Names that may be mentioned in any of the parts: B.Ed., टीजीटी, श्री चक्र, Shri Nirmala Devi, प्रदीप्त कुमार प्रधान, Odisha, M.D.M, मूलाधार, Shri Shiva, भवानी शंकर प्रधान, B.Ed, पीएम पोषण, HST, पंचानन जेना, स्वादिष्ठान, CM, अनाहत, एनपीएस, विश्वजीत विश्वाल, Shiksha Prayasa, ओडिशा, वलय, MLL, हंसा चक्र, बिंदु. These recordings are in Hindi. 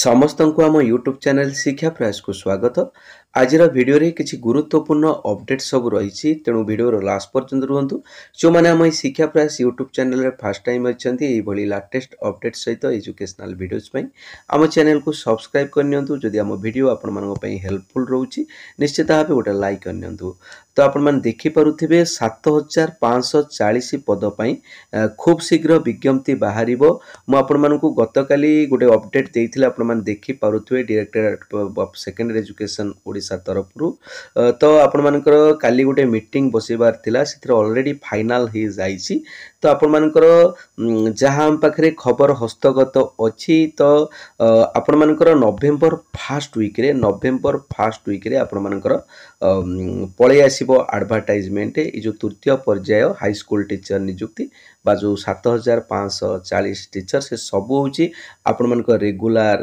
समस्तंकु आम यूट्यूब चैनल शिक्षा प्रयास को स्वागत। आज भिडियो रे किछि गुरुत्वपूर्ण अपडेट सब रही, तेणु भिडियो लास्ट पर्यंत रुहतु। जो मैंने आम शिक्षा प्रयास यूट्यूब चैनल फर्स्ट टाइम अच्छा ये लेटेस्ट अपडेट सहित एजुकेशनल भिडियोज आम चैनल को सब्सक्राइब करनी, जदि आम भिडियो आपंपाई हेल्पफुल रोचे निश्चित भाव गोटे लाइक करनी। तो आपण मैंने देखिपे 7,540 पदपाई खूब शीघ्र विज्ञप्ति बाहर। मुझे गतकाली गोटे अपडेट देती आपने देखिपे directorate of secondary education ओडिशा तरफ। तो आपण मान काली गोटे मीटिंग बसबार थिला, सेतिर ऑलरेडी फाइनल हो जाइए। तो आपण मान जहाँ पाखे खबर हस्तगत अच्छी, तो आपण मान नवेम्बर फास्ट वीक्रे आपण मान पलि आसो आडभर्टाइजमेंट। ये जो तृतीय पर्याय हाईस्कल टीचर निजुक्ति बा जो 7,540 टीचर से सब हूँ आपण मान रेगुलर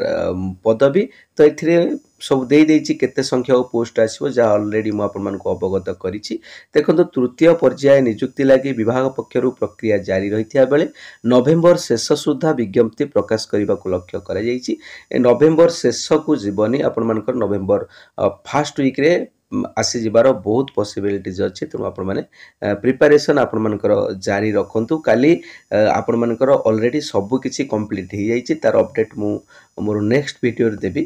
पदवी। तो ये सब देदेची केते संख्या पोस्ट आसो जहाँ अलरेडी मुझे अवगत करी। देखो तृतीय पर्याय निजुक्ति लगी विभाग पक्षर प्रक्रिया जारी रही बेले नवेम्बर शेष सुधा विज्ञप्ति प्रकाश करने को लक्ष्य कर। नवेम्बर शेष को जीवनी आपण मान नवेम्बर फास्ट वीक्रे आसी जबार बहुत पॉसिबिलिटीज अच्छे। तेणु आपण मैंने प्रिपरेशन आपण मानकर जारी रखु। काली आपण मानकर ऑलरेडी सब किछि कंप्लीट हो जाइए, तार अपडेट मु मोर नेक्स्ट वीडियो देबी।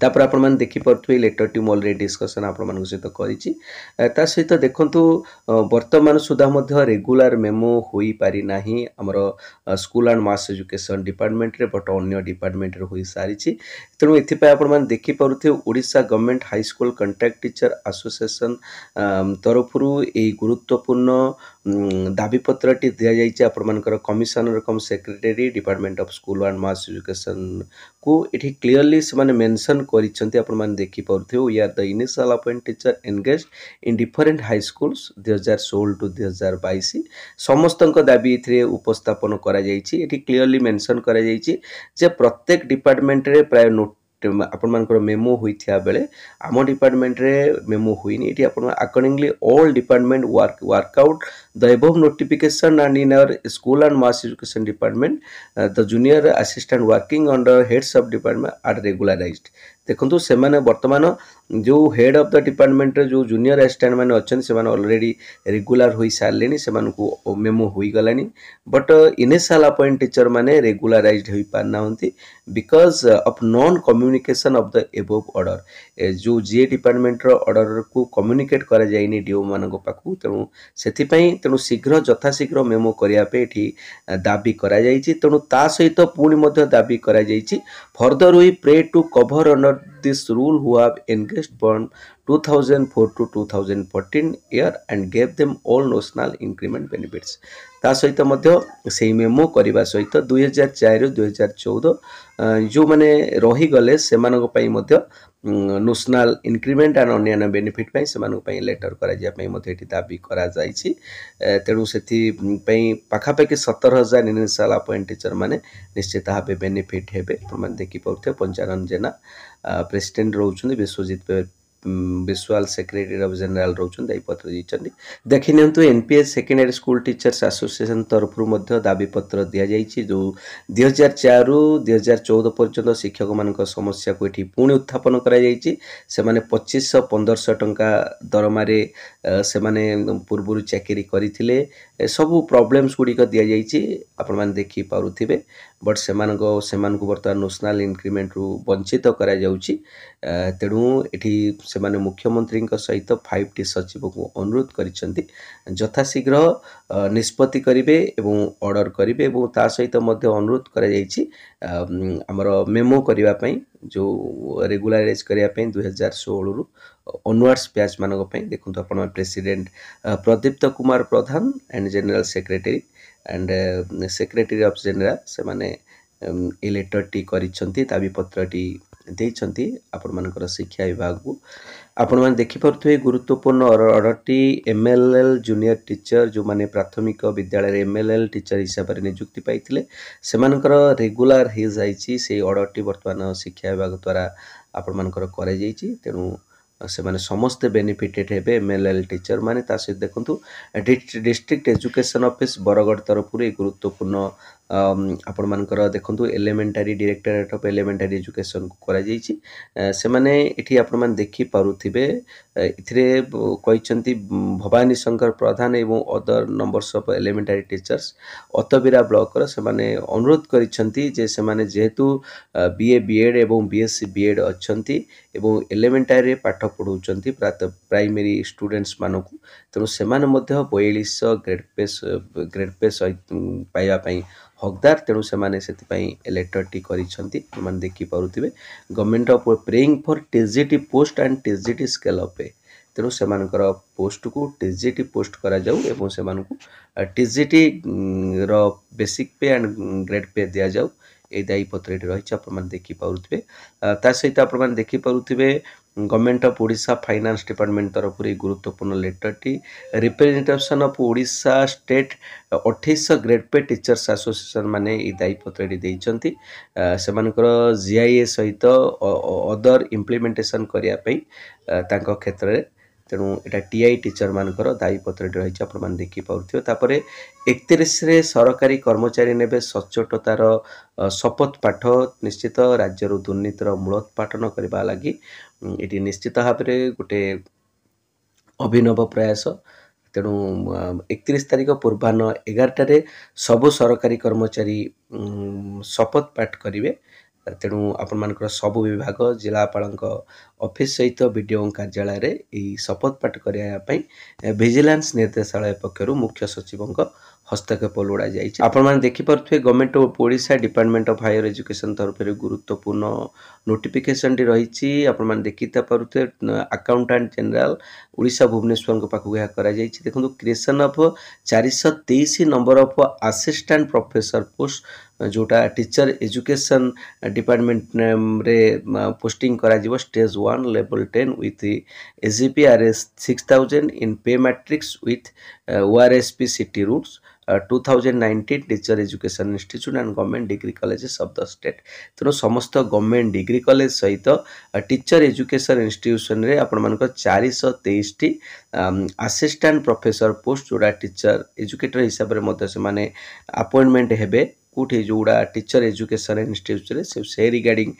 तापर आप देखिपे लेटर टीम अलरेडी डिस्कसन आपण सहित करा सहित। देखूँ बर्तमान सुधा मध्य रेगुलर मेमो हो पारि ना आमर school and mass education department रे, बट अन्य डिपार्टमेंट रे हो सारी। तेणु ये आपण देखिपे ओडिशा government high school contract teacher association तरफ यही गुरुत्वपूर्ण दाबीपत्री दि जाइए आपण मानकर commissioner cum secretary department of school and mass education को ये क्लीयरली से मेनसन कर देखिपे। We are the initial appoint teacher engage in different high schools 2016 to 2022 समस्त दाबी उपस्थापन क्लीयरली मेनसन कर प्रत्येक डिपार्टमेंट रे प्राय नोट आपण मानकर मेमो होता बेले आम डिपार्टमेंट रे मेमो होनी। ये आप accordingly all department work out the above notification and in our school and mass education department the junior assistant working under heads of department are regularised. देखो से बर्तमान जो हेड ऑफ द डिपार्टमेंट रे जो जूनियर असिस्टेंट मैंने अच्छा से ऑलरेडी रेगुलर हो सारे से मेमो हो गला। बट इनिशियल अपॉइंट टीचर मैंने रेगुलराइज्ड हो पार ना because of non communication of the above order. जो जे डिपार्टमेंट ऑर्डर को कम्युनिकेट कर डीओ मान पाखु, तेणु से तेणु शीघ्र यथाशीघ्र मेमो करने दाबी कर। तेणु ता सहित पुणी दाबी कर फर्दर हुई pray to cover under this rule who have engaged from 2004 to 2014 year and gave them all national increment benefits। ता सहित से मेमो करने सहित 2004 ରୁ 2014 जो मैंने रहीगले से नैशनल इनक्रीमेंट एंड अन्य बेनिफिट से लेटर कर दाबी करा। तेणु से पाखापाखि 17,000 इनिशियल अपॉइंट टीचर मैंने निश्चित भाव बेनिफिट हे। देखिपे पंचानन जेना प्रेसिडेंट रोचुन, विश्वजीत विश्वाल secretary of general रोचन दायीपत्र देते। देखी एनपीएस secondary school teachers association तरफ दाबीपत्र दि जाइए। जो 2004 ରୁ 2014 पर्यटन शिक्षक मान समस्या को ये पुणी उत्थापन कर 2,515 टंका दरमार से पूर्व चाकरी करते सब प्रोब्लेम्स गुड़िक दि जाइए। आपण मैंने देखिपे बट से बर्तमान नैशनल इनक्रीमेंट रु वंचित कर। तेणु ये से मुख्यमंत्री सहित 5टी सचिव को अनुरोध करिसेंती यथाशीघ्र निष्पत्ति करेंगे एवं ऑर्डर करेंगे। ता सहित अनुरोध कर आमर मेमो करने जो रेगुलराइज करने 2016 ରୁ ऑनवर्ड्स बैच मान। देखो आप president प्रदीप्त कुमार प्रधान and general secretary and secretary of general से माने ए लेटरटी करिसेंती दाबीपत्रटी देइचंती आपण मानकर शिक्षा विभाग को। आपण माने देखिपे गुरुत्वपूर्ण ऑर्डरटी एमएलएल जूनियर टीचर जो माने प्राथमिक विद्यालय एमएलएल टीचर हिसाब से नियुक्ति पाइथिले सेमानकर रेगुलर हो जाइए। से ऑर्डरटी वर्तमान शिक्षा विभाग द्वारा आपण मानकर करा जाइए। तेणु से समस्ते बेनिफिटेड हे एमएलएल टीचर मैंने। देखो डिस्ट्रिक्ट एजुकेशन ऑफिस बरगढ़ तरफ गुरुत्वपूर्ण आपण मानकर देखंतु elementary directorate of elementary education को करा जाईची से माने एठी आपण मान देखि पारुथिबे इथिरे कहिचंती भवानी शंकर प्रधान एवं other numbers of elementary teachers Attabira block रो से माने अनुरोध करिसंती जे से माने जेहेतु बीए बीएड एवं बीएससी बीएड अछंती एवं एलिमेंटरी पाठ पढौचंती प्राइमरी स्टूडेंट्स मानकु तेनु से माने मध्ये 4200 ग्रेड पे पाइबा पई हकदार तेणु से एलेक्टरटी कर देखिपे government of praying for टीजीटी post and टीजीटी scale of pay तेणु से पोस्ट को टीजीटी पोस्ट करा एवं से टीजीटी रो basic pay and grade pay दि जाऊ ये दायी पत्र रही आप देखिपे सहित आप देखिपे government of ओडिशा finance department तरफ गुरुत्वपूर्ण लेटरटी representation of ओडिशा state 2800 grade pay teachers association माने दायी पत्र से जीआईए सहित अदर इम्प्लीमेंटेशन करने क्षेत्र में तेणु एटा टीआई टीचर मानकर दायी पत्र रही आप देखिपे तापर 31 सरकारी कर्मचारी ने सचोटतार शपथ पाठ निश्चित राज्यर दुर्नीतिर मूलोत्पाटन करने लगी ये निश्चित भाव में गोटे अभिनव प्रयास तेणु 31 तारिख पूर्वान्न 11टार सबु सरकारी कर्मचारी शपथ पाठ करेंगे तेणु आपर सबु विभाग जिलापाल ऑफिस सहित बीडीओ कार्यालय रे शपथ पाठ कराया विजिलेंस निर्देशालय पक्षर मुख्य सचिव हस्तक्षेप लोड़ा जाए आपण देखिपे government of ओडिशा department of higher education तरफ गुरुत्वपूर्ण नोटिफिकेशन टी रही आपण देखिपे अकाउंटेंट जनरल ओडिशा भुवनेश्वर पाखक यह कर देखो creation of 423 number of assistant professor post जोटा टीचर एजुकेशन डिपार्टमेंट रे पोस्टिंग करा stage 1 level 10 with AGPRS 6000 in pay matrix with ORSP city roots 2019 teacher education institute and government degree colleges of the state तेणु समस्त गवर्नमेंट डिग्री कॉलेज सहित टीचर एजुकेशन इंस्टीट्यूशन रे आपण मानकर 423 टी असिस्टेंट प्रोफेसर पोस्ट जोड़ा टीचर एजुकेटर हिसाब से अपॉइंटमेंट हेबे कोठे जोड़ा टीचर एजुकेशन इंस्टीट्यूट से रिगार्डिंग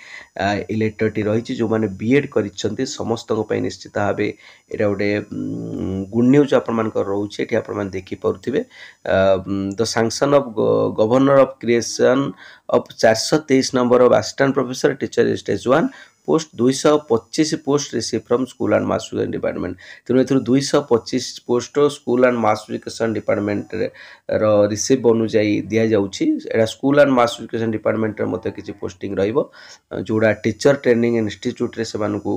इलेक्टरटी रही जो मैंने बीएड कर समस्त निश्चित भाव यहाँ गोटे गुड न्यूज आपर रोचे ये आप देखिपे the sanction of governor of creation of 423 number of assistant professor teacher stage 1 post 225 post receive from school and mass education department तेणु ए 225 post school and mass education department रो रिसीव अनुजाई दिया जाउछि एडा school and mass education department रे मते किछि पोस्टिंग रहिबो जोडा टीचर ट्रेनिंग इंस्टीट्यूट रे सेमान को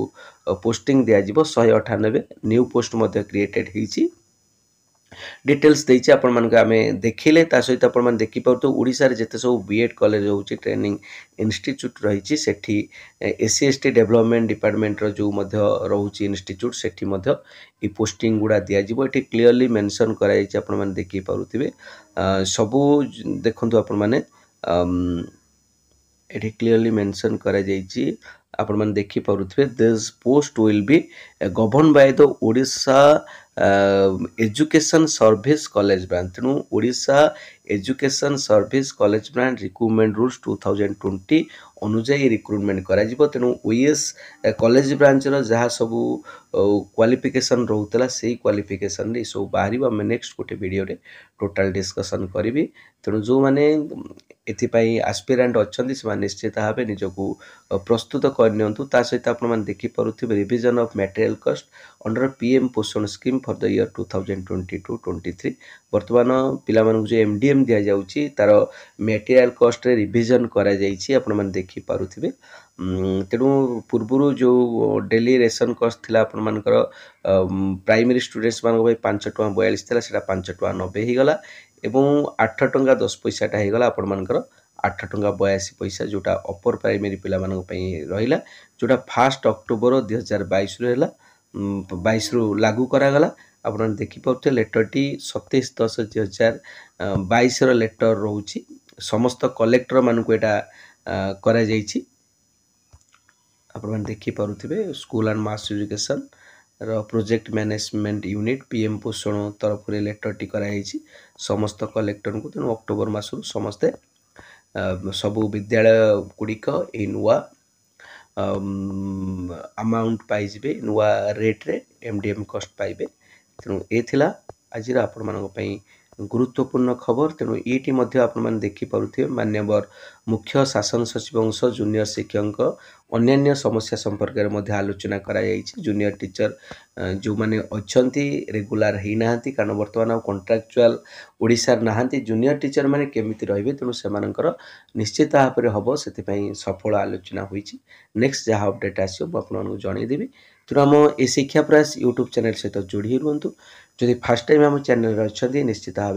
पोस्टिंग दिया जिवो 198 न्यू पोस्ट मते क्रिएटेड हिछि डिटेल्स देचे आमें देखिले सहित आपण देखिपुथु ओडिसा रे जेते सब बीएड कॉलेज होची ट्रेनिंग इंस्टीट्यूट रही सेठी एससी एसटी डेवलपमेंट डिपार्टमेंट रो जो मध्य रहूची इंस्टीट्यूट सेठी मध्य ई पोस्टिंग गुडा दिया जिवो एठी क्लियरली मेंशन कराई छै आपण मन देखि पाउथिबे सबु देखंतु आपण माने एठी क्लियरली मेंशन करा जाई छी आपण मन देखि पाउथिबे this post will be govern by the Odisha education service college branch तेणु ओडिशा education service college branch recruitment rules 2020 अनुजाई रिक्रुटमेंट कर तेणु ओएस कॉलेज ब्रांच रो जहाँ सबू क्वालिफिकेशन रोला से क्वालिफिकेशन ये सब बाहर आम नेक्स्ट गोटे वीडियो रे टोटल डिस्कशन करी तेणु जो मैंने एस्पिरेंट अच्छा से निश्चित भाव निजको प्रस्तुत करनी सहित आप देखिपे revision of material cost under पीएम पोषण scheme for the year 2022-23 बर्तमान पिलामानकु जे एमडीएम दिया जाउची तार मटेरियल कॉस्ट रे रिविजन करा जाईची आपण मन देखि पारुथिबे तेणु पूर्वरु जो डेली रेशन कॉस्ट थिला आपण मानकर प्राइमरी स्टूडेंट्स मान भाई 5.42 थिला सेटा 5.90 हि गला एवं 8.10 टा हि गला आपण मानकर 8.82 जोटा अपर प्राइमरी पिला मान पई रहिला जोटा 1 अक्टोबर 2022 रे हला 22 रु लागू करागला आपने देखिपे लेटरटी 27/10/2022 लेटर रोची समस्त कलेक्टर मानक यहाँ कर देखिपे स्कूल एंड मास एजुकेशन रो project management unit पीएम पोषण तरफ लेटरटी कराई समस्त कलेक्टर को तेनाली अक्टोबर मसू समस्ते सबु विद्यालय गुड़िक ये नुआ अमाउंट पाइबे नुआ रेट्रे एमडीएम कस्ट पाइबे। तेणु ये आज आपई गुरुत्वपूर्ण खबर। तेणु ये आपने देखिपे मान्यवर मुख्य शासन सचिव सह जूनियर शिक्षक अन्न्य समस्या संपर्क में आलोचना कराई। जूनियर टीचर जो मैंने अच्छा रेगुलर हो ना कारण बर्तमान आ कंट्राक्चुआल ओडिशार ना जूनियर टीचर मैंने केमिति रे। तेणु से निश्चित भाव में हम से सफल आलोचना होई। नेक्स्ट जहाँ अपडेट आसो मुझे जनईदेवी। तेणु आम ए शिक्षा प्रयास यूट्यूब चैनल सहित जोड़ी रुहतु। जदि फास्ट टाइम आम चैनल अच्छा निश्चित भाव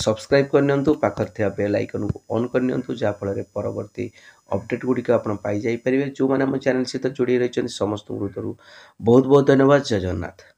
सब्सक्राइब करनी पाखे बेल आइकन को ऑन करनी जहाँफल परवर्ती अपडेट गुड़िक पाइपर। जो मैंने आम चैनल सहित जोड़ी रही समस्त हृदय बहुत बहुत धन्यवाद। जय जगन्नाथ।